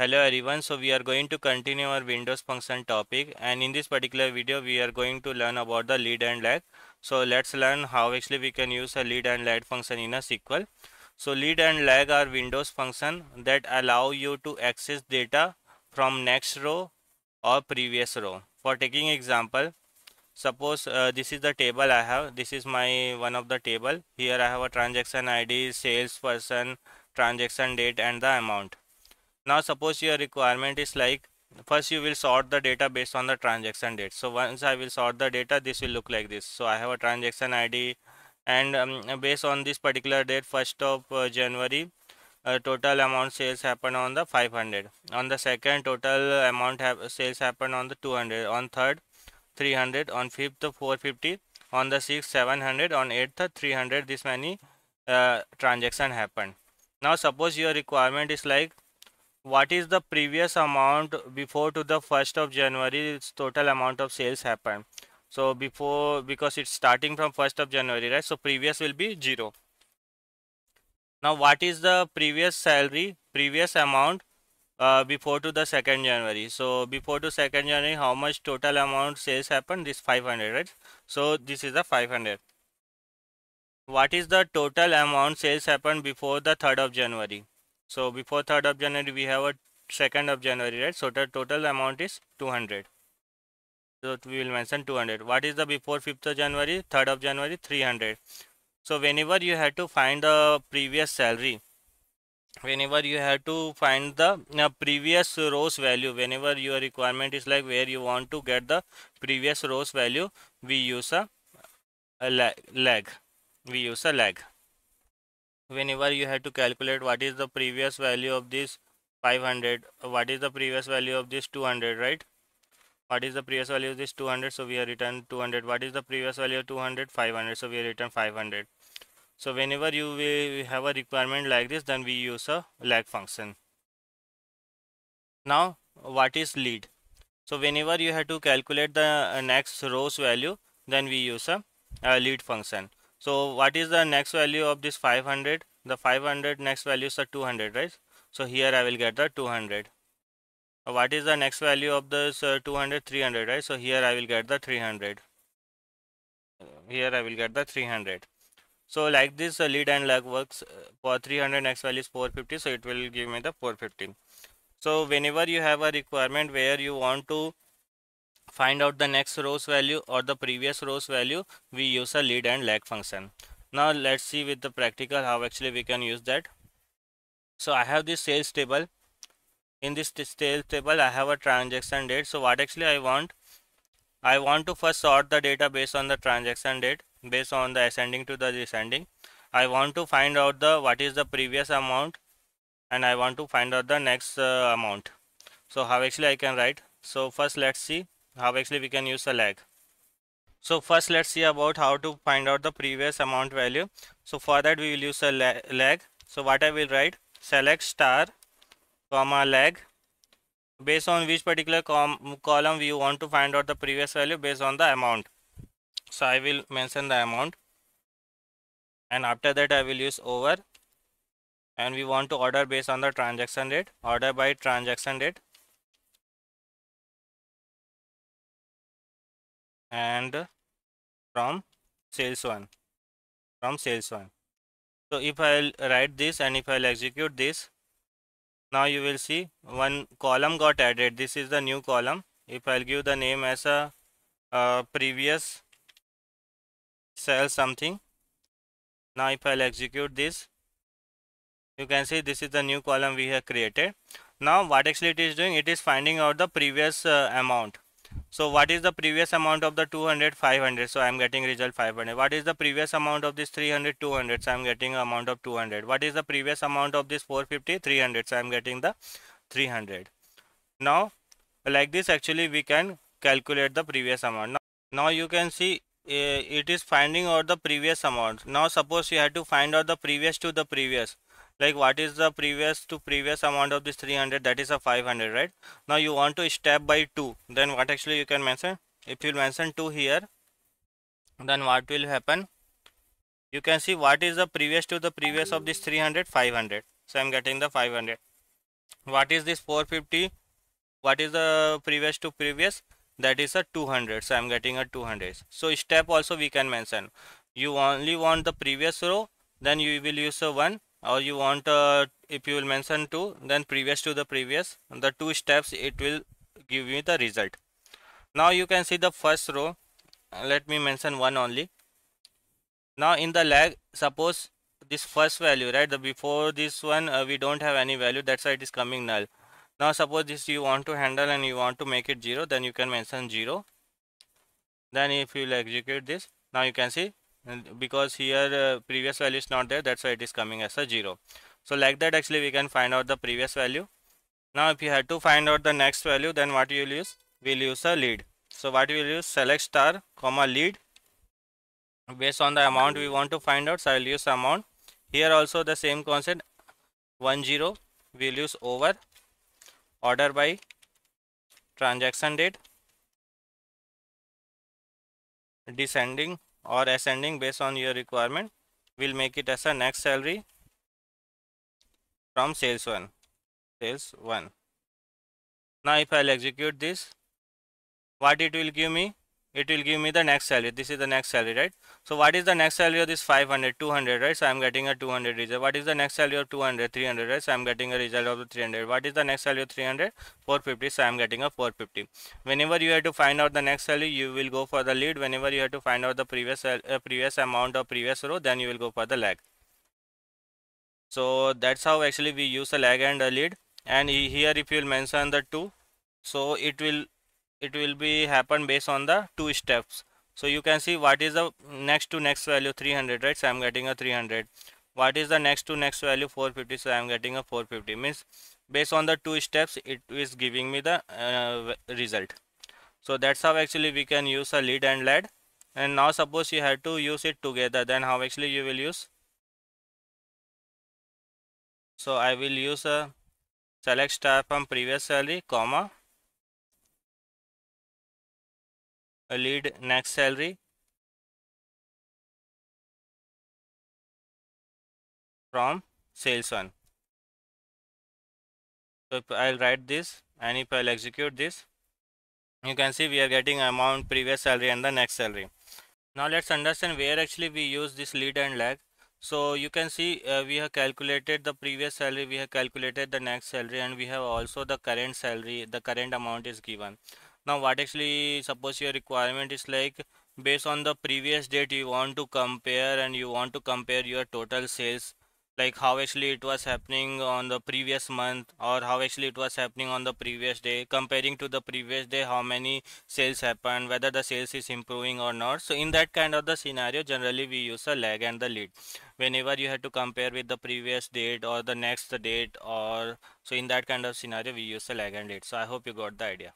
Hello everyone, so we are going to continue our Windows function topic, and in this particular video we are going to learn about the lead and lag. So let's learn how actually we can use a lead and lag function in a SQL. So lead and lag are Windows function that allow you to access data from next row or previous row. For taking example, suppose this is the table I have. This is my one of the table. Here I have a transaction ID, salesperson, transaction date and the amount. Now suppose your requirement is like, first you will sort the data based on the transaction date. So once I will sort the data, this will look like this. So I have a transaction ID and based on this particular date, 1st of January, total amount sales happened on the 500. On the 2nd, total amount sales happened on the 200. On 3rd, 300. On 5th, 450. On the 6th, 700. On 8th, 300. This many transaction happened. Now suppose your requirement is like, what is the previous amount before to the 1st of January, its total amount of sales happened. So before, because it's starting from 1st of January, right? So previous will be 0. Now what is the previous salary, previous amount before to the 2nd January. So before to 2nd January, how much total amount sales happened? This 500, right? So this is the 500. What is the total amount sales happened before the 3rd of January? So before 3rd of January, we have a 2nd of January, right? So the total amount is 200. So we will mention 200. What is the before 5th of January, 3rd of January, 300. So whenever you have to find the previous salary, whenever you have to find the previous row's value, whenever your requirement is like where you want to get the previous row's value, we use a lag. Whenever you have to calculate what is the previous value of this 500, what is the previous value of this 200, right? What is the previous value of this 200? So we have written 200. What is the previous value of 200? 500. So we have written 500. So whenever you will have a requirement like this, then we use a lag function. Now what is lead? So whenever you have to calculate the next row's value, then we use a lead function. So what is the next value of this 500? The 500 next value is 200, right? So here I will get the 200. What is the next value of this 200? 300, right? So here I will get the 300. Here I will get the 300. So like this, lead and lag works. For 300 next value is 450, so it will give me the 450. So whenever you have a requirement where you want to find out the next row's value or the previous row's value, we use a lead and lag function. Now let's see with the practical how actually we can use that. So I have this sales table. In this sales table I have a transaction date. So what actually I want to first sort the data based on the transaction date, based on the ascending to the descending. I want to find out the what is the previous amount, and I want to find out the next amount. So how actually I can write? So first let's see how actually we can use a lag. So first let's see about how to find out the previous amount value. So for that we will use a lag. So what I will write, select star comma lag, based on which particular column we want to find out the previous value, based on the amount. So I will mention the amount, and after that I will use over, and we want to order based on the transaction date, order by transaction date. And from sales one. So if I'll write this and if I'll execute this, now you will see one column got added. This is the new column. If I'll give the name as a previous sales something, now if I'll execute this, you can see this is the new column we have created. Now what actually it is doing, it is finding out the previous amount. So what is the previous amount of the 200? 500. So I am getting result 500. What is the previous amount of this 300? 200. So I am getting amount of 200. What is the previous amount of this 450? 300. So I am getting the 300. Now like this actually we can calculate the previous amount. Now you can see it is finding out the previous amount. Now suppose you had to find out the previous to the previous. Like what is the previous to previous amount of this 300? That is a 500, right? Now you want to step by 2. Then what actually you can mention? If you mention 2 here, then what will happen? You can see what is the previous to the previous of this 300? 500. So I am getting the 500. What is this 450? What is the previous to previous? That is a 200. So I'm getting a 200. So step also we can mention. You only want the previous row, then you will use a 1, or you want if you will mention 2, then previous to the previous. The two steps it will give me the result. Now you can see the first row. Let me mention 1 only. Now in the lag, suppose this first value, right, the before this one we don't have any value, that's why it is coming null. Now suppose this you want to handle and you want to make it 0, then you can mention 0. Then if you will execute this, now you can see, because here previous value is not there, that's why it is coming as a 0. So like that actually we can find out the previous value. Now if you had to find out the next value, then what you will use? We'll use a lead. So what we will use? Select star comma lead. Based on the amount we want to find out, so I'll use amount. Here also the same concept, 10, we'll use over, order by, transaction date, descending or ascending based on your requirement. We'll make it as a next salary from sales one. Now if I'll execute this, what it will give me? It will give me the next salary. This is the next salary, right? So what is the next salary of this 500, 200, right? So I'm getting a 200 result. What is the next salary of 200, 300, right? So I'm getting a result of the 300. What is the next salary of 300, 450? So I'm getting a 450. Whenever you have to find out the next salary, you will go for the lead. Whenever you have to find out the previous amount or previous row, then you will go for the lag. So that's how actually we use a lag and a lead. And here if you will mention the 2, so it will be happen based on the two steps. So you can see what is the next to next value, 300, right? So I'm getting a 300. What is the next to next value, 450? So I'm getting a 450. Means based on the two steps it is giving me the result. So that's how actually we can use a lead and lag. And now suppose you have to use it together, then how actually you will use? So I will use a select star from previous salary comma a lead next salary from sales one. So if I'll write this and if I'll execute this, you can see we are getting amount, previous salary and the next salary. Now let's understand where actually we use this lead and lag. So you can see we have calculated the previous salary, we have calculated the next salary, and we have also the current salary, the current amount is given. Now what actually, suppose your requirement is like based on the previous date you want to compare, and you want to compare your total sales, like how actually it was happening on the previous month, or how actually it was happening on the previous day, comparing to the previous day how many sales happened, whether the sales is improving or not. So in that kind of the scenario generally we use a lag and the lead. Whenever you have to compare with the previous date or the next date, or so in that kind of scenario we use a lag and lead. So I hope you got the idea.